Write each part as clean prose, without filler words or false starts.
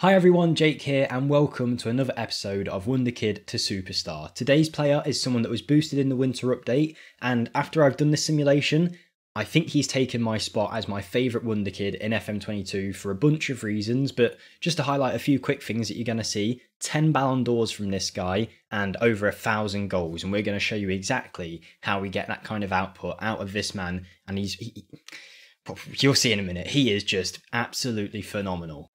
Hi everyone, Jake here and welcome to another episode of Wonder Kid to Superstar. Today's player is someone that was boosted in the winter update, and after I've done this simulation, I think he's taken my spot as my favourite Wonder Kid in FM22 for a bunch of reasons, but just to highlight a few quick things that you're going to see, 10 Ballon d'Ors from this guy and over 1,000 goals, and we're going to show you exactly how we get that kind of output out of this man, and you'll see in a minute, he is just absolutely phenomenal.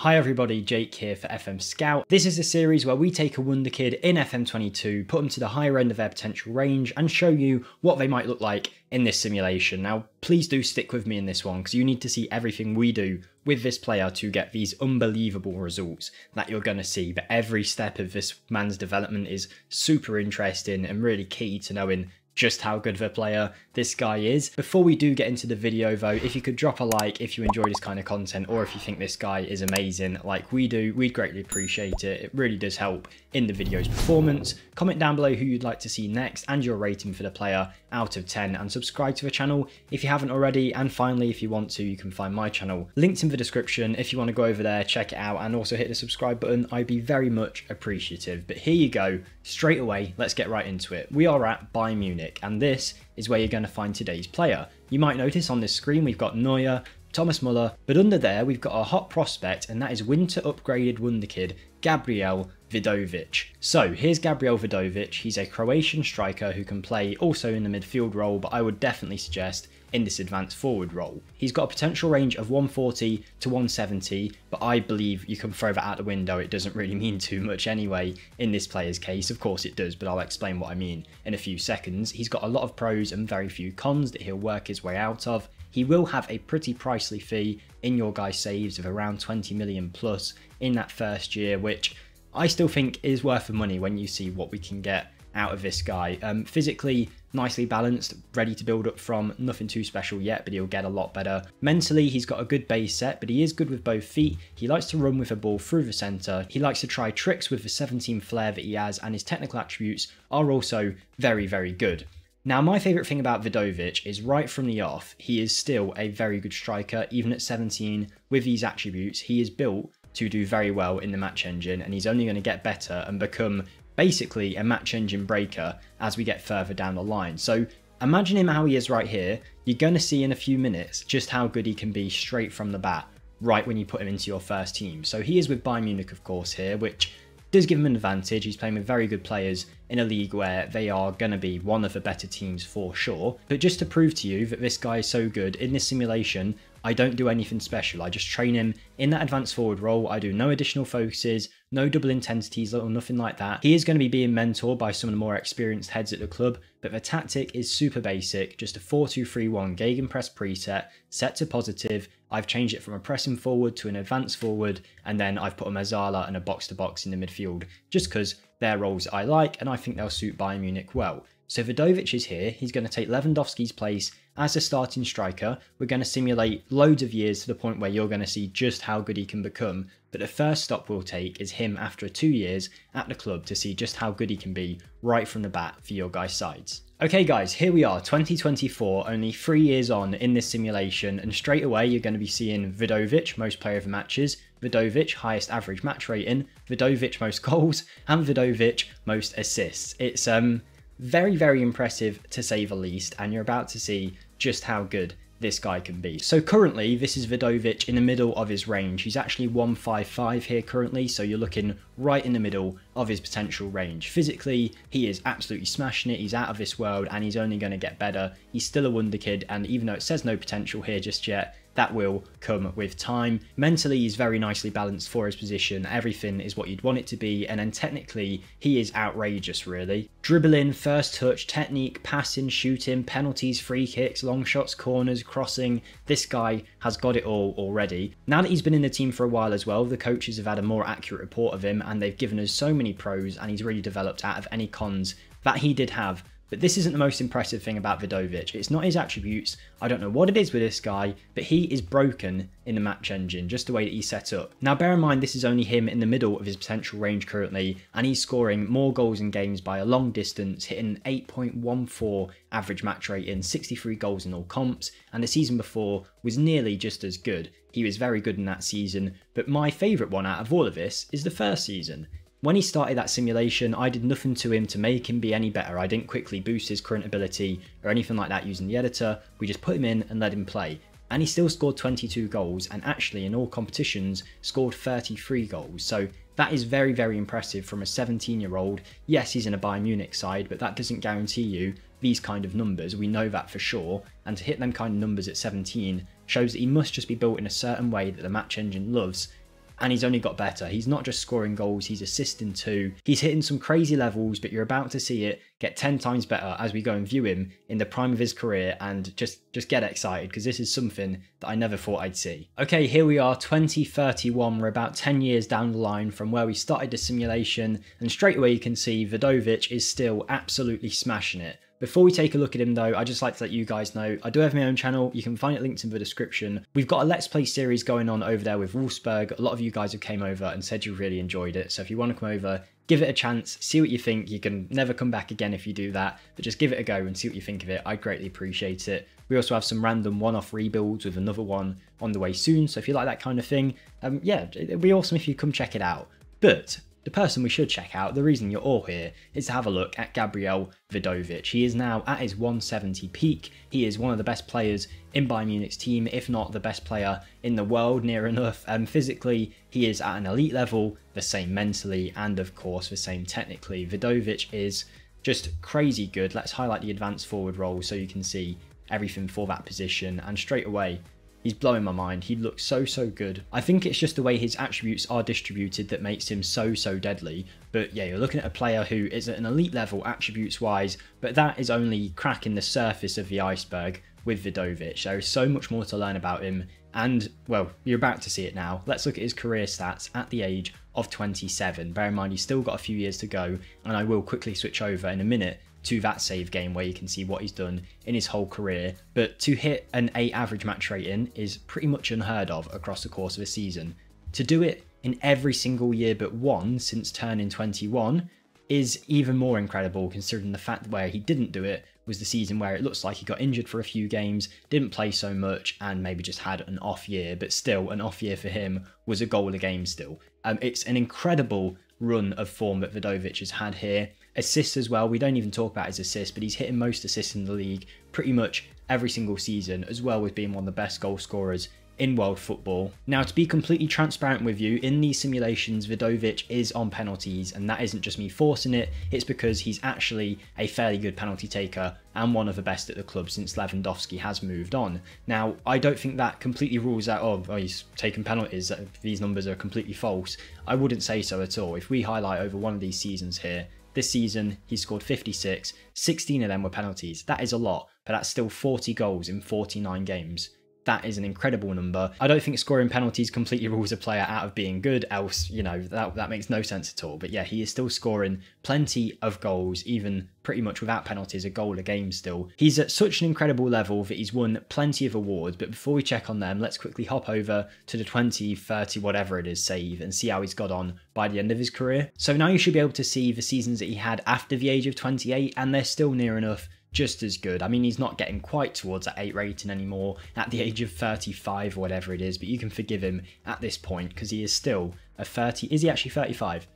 Hi everybody, Jake here for FM Scout. This is a series where we take a Wonder Kid in FM22, put them to the higher end of their potential range and show you what they might look like in this simulation. Now, please do stick with me in this one because you need to see everything we do with this player to get these unbelievable results that you're going to see. But every step of this man's development is super interesting and really key to knowing just how good of a player this guy is. Before we do get into the video though, if you could drop a like if you enjoy this kind of content or if you think this guy is amazing like we do, we'd greatly appreciate it. It really does help in the video's performance. Comment down below who you'd like to see next and your rating for the player out of 10 and subscribe to the channel if you haven't already. And finally, if you want to, you can find my channel linked in the description if you want to go over there, check it out and also hit the subscribe button. I'd be very much appreciative. But here you go, straight away, let's get right into it. We are at Bayern Munich. And this is where you're going to find today's player. You might notice on this screen we've got Neuer, Thomas Müller, but under there we've got our hot prospect, and that is winter upgraded Wonder Kid Gabriel Vidovic. So here's Gabriel Vidovic. He's a Croatian striker who can play also in the midfield role, but I would definitely suggest in this advanced forward role. He's got a potential range of 140 to 170, but I believe you can throw that out the window. It doesn't really mean too much anyway in this player's case. Of course it does, but I'll explain what I mean in a few seconds. He's got a lot of pros and very few cons that he'll work his way out of. He will have a pretty pricely fee in your guy saves of around 20 million plus in that first year, which I still think is worth the money when you see what we can get out of this guy. Physically nicely balanced, ready to build up from, nothing too special yet, but he'll get a lot better. Mentally, he's got a good base set, but he is good with both feet. He likes to run with a ball through the centre. He likes to try tricks with the 17 flair that he has, and his technical attributes are also very, very good. Now, my favourite thing about Vidovic is right from the off, he is still a very good striker. Even at 17, with these attributes, he is built to do very well in the match engine, and he's only going to get better and become basically a match engine breaker as we get further down the line. So imagine him how he is right here. You're going to see in a few minutes just how good he can be straight from the bat, right when you put him into your first team. So he is with Bayern Munich, of course, here, which does give him an advantage. He's playing with very good players in a league where they are going to be one of the better teams for sure. But just to prove to you that this guy is so good, in this simulation, I don't do anything special. I just train him in that advanced forward role. I do no additional focuses, no double intensities or nothing like that. He is going to be being mentored by some of the more experienced heads at the club, but the tactic is super basic. Just a 4-2-3-1 Gegenpress preset, set to positive. I've changed it from a pressing forward to an advanced forward, and then I've put a Mazzala and a box-to-box in the midfield just because they're roles I like and I think they'll suit Bayern Munich well. So Vidovic is here. He's going to take Lewandowski's place as a starting striker. We're going to simulate loads of years to the point where you're going to see just how good he can become. But the first stop we'll take is him after 2 years at the club to see just how good he can be right from the bat for your guys' sides. Okay guys, here we are, 2024, only 3 years on in this simulation, and straight away you're going to be seeing Vidovic, most player of the matches, Vidovic, highest average match rating, Vidovic, most goals, and Vidovic, most assists. It's very, very impressive to say the least, and you're about to see just how good this guy can be. So currently, this is Vidovic in the middle of his range. He's actually 155 here currently, so you're looking right in the middle of his potential range. Physically, he is absolutely smashing it. He's out of this world, and he's only going to get better. He's still a wonder kid, and even though it says no potential here just yet, that will come with time. Mentally, he's very nicely balanced for his position. Everything is what you'd want it to be. And then technically, he is outrageous, really. Dribbling, first touch, technique, passing, shooting, penalties, free kicks, long shots, corners, crossing. This guy has got it all already. Now that he's been in the team for a while as well, the coaches have had a more accurate report of him, and they've given us so many pros, and he's really developed out of any cons that he did have But this isn't the most impressive thing about Vidovic. It's not his attributes. I don't know what it is with this guy, but he is broken in the match engine, just the way that he's set up. Now bear in mind, this is only him in the middle of his potential range currently, and he's scoring more goals in games by a long distance, hitting an 8.14 average match rating, 63 goals in all comps, and the season before was nearly just as good. He was very good in that season, but my favourite one out of all of this is the first season. When he started that simulation, I did nothing to him to make him be any better. I didn't quickly boost his current ability or anything like that using the editor. We just put him in and let him play. And he still scored 22 goals, and actually in all competitions scored 33 goals. So that is very, very impressive from a 17-year-old. Yes, he's in a Bayern Munich side, but that doesn't guarantee you these kind of numbers. We know that for sure. And to hit them kind of numbers at 17 shows that he must just be built in a certain way that the match engine loves. And he's only got better. He's not just scoring goals, he's assisting too. He's hitting some crazy levels, but you're about to see it get 10 times better as we go and view him in the prime of his career, and just get excited, because this is something that I never thought I'd see. Okay, here we are, 2031. We're about 10 years down the line from where we started the simulation, and straight away you can see Vidovic is still absolutely smashing it. Before we take a look at him though, I'd just like to let you guys know, I do have my own channel, you can find it linked in the description. We've got a Let's Play series going on over there with Wolfsburg. A lot of you guys have came over and said you really enjoyed it, so if you want to come over, give it a chance, see what you think. You can never come back again if you do that, but just give it a go and see what you think of it. I greatly appreciate it. We also have some random one-off rebuilds with another one on the way soon, so if you like that kind of thing, yeah, it'd be awesome if you come check it out. But the person we should check out, the reason you're all here, is to have a look at Gabriel Vidovic. He is now at his 170 peak. He is one of the best players in Bayern Munich's team, if not the best player in the world, near enough. Physically, he is at an elite level, the same mentally, and of course the same technically. Vidovic is just crazy good. Let's highlight the advanced forward role so you can see everything for that position, and straight away, he's blowing my mind. He looks so good. I think it's just the way his attributes are distributed that makes him so deadly. But yeah, you're looking at a player who is at an elite level attributes wise, but that is only cracking the surface of the iceberg with Vidovic. There is so much more to learn about him, and well, you're about to see it now. Let's look at his career stats at the age of 27. Bear in mind, he's still got a few years to go, and I will quickly switch over in a minute to that save game where you can see what he's done in his whole career. But to hit an 8 average match rating is pretty much unheard of across the course of a season. To do it in every single year but one since turning 21 is even more incredible, considering the fact where he didn't do it was the season where it looks like he got injured for a few games, didn't play so much, and maybe just had an off year. But still, an off year for him was a goal a game still. It's an incredible run of form that Vidovic has had here. Assists as well, we don't even talk about his assists, but he's hitting most assists in the league pretty much every single season, as well as being one of the best goal scorers in world football. Now, to be completely transparent with you, in these simulations Vidovic is on penalties, and that isn't just me forcing it, it's because he's actually a fairly good penalty taker and one of the best at the club since Lewandowski has moved on. Now, I don't think that completely rules out, oh, he's taken penalties, these numbers are completely false. I wouldn't say so at all. If we highlight over one of these seasons here, this season, he scored 56, 16 of them were penalties. That is a lot, but that's still 40 goals in 49 games. That is an incredible number. I don't think scoring penalties completely rules a player out of being good, else, you know, that makes no sense at all. But yeah, he is still scoring plenty of goals, even pretty much without penalties, a goal a game still. He's at such an incredible level that he's won plenty of awards, but before we check on them, let's quickly hop over to the 20, 30, whatever it is, save, and see how he's got on by the end of his career. So now you should be able to see the seasons that he had after the age of 28, and they're still near enough just as good. I mean, he's not getting quite towards that 8 rating anymore at the age of 35 or whatever it is, but you can forgive him at this point because he is still a 30. Is he actually 35?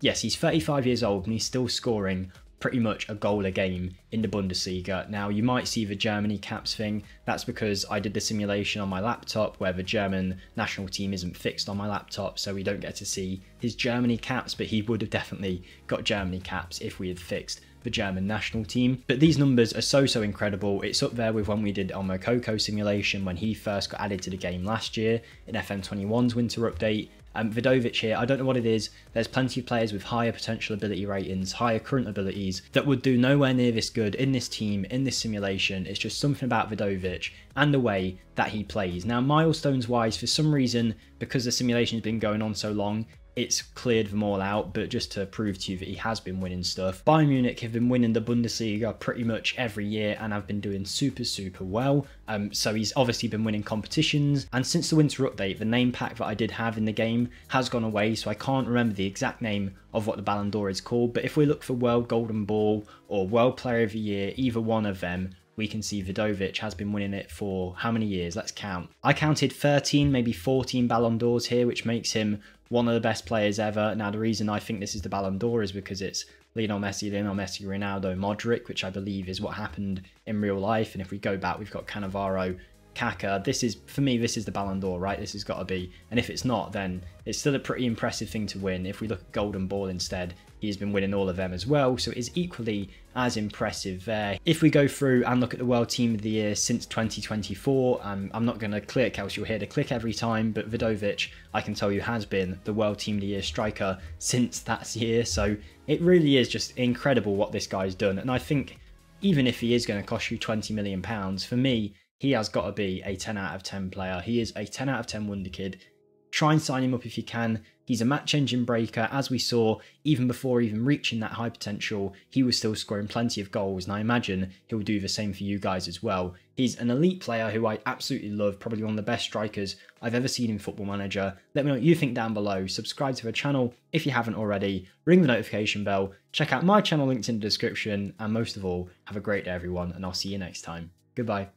Yes, he's 35 years old and he's still scoring pretty much a goal a game in the Bundesliga. Now, you might see the Germany caps thing. That's because I did the simulation on my laptop where the German national team isn't fixed on my laptop, so we don't get to see his Germany caps, but he would have definitely got Germany caps if we had fixed the German national team. But these numbers are so incredible. It's up there with when we did on Moukoko simulation when he first got added to the game last year in FM21's winter update. Vidovic here, I don't know what it is, there's plenty of players with higher potential ability ratings, higher current abilities, that would do nowhere near this good in this team, in this simulation. It's just something about Vidovic and the way that he plays. Now, milestones wise, for some reason, because the simulation's been going on so long, it's cleared them all out, but just to prove to you that he has been winning stuff. Bayern Munich have been winning the Bundesliga pretty much every year and have been doing super, super well. So he's obviously been winning competitions. And since the winter update, the name pack that I did have in the game has gone away, so I can't remember the exact name of what the Ballon d'Or is called. But if we look for World Golden Ball or World Player of the Year, either one of them, we can see Vidovic has been winning it for how many years? Let's count. I counted 13, maybe 14 Ballon d'Ors here, which makes him one of the best players ever. Now, the reason I think this is the Ballon d'Or is because it's Lionel Messi, Ronaldo, Modric, which I believe is what happened in real life. And if we go back, we've got Canavaro, Kaká. This is, for me, this is the Ballon d'Or, right? This has got to be. And if it's not, then it's still a pretty impressive thing to win. If we look at Golden Ball instead, he's been winning all of them as well, so it is equally as impressive there. If we go through and look at the World Team of the Year since 2024, I'm not going to click, else you'll hear the click every time, but Vidovic, I can tell you, has been the World Team of the Year striker since that year, so it really is just incredible what this guy's done. And I think even if he is going to cost you £20 million, for me, he has got to be a 10 out of 10 player. He is a 10 out of 10 wonder kid. Try and sign him up if you can. He's a match-engine breaker, as we saw, even before even reaching that high potential, he was still scoring plenty of goals, and I imagine he'll do the same for you guys as well. He's an elite player who I absolutely love, probably one of the best strikers I've ever seen in Football Manager. Let me know what you think down below, subscribe to the channel if you haven't already, ring the notification bell, check out my channel linked in the description, and most of all, have a great day everyone, and I'll see you next time. Goodbye.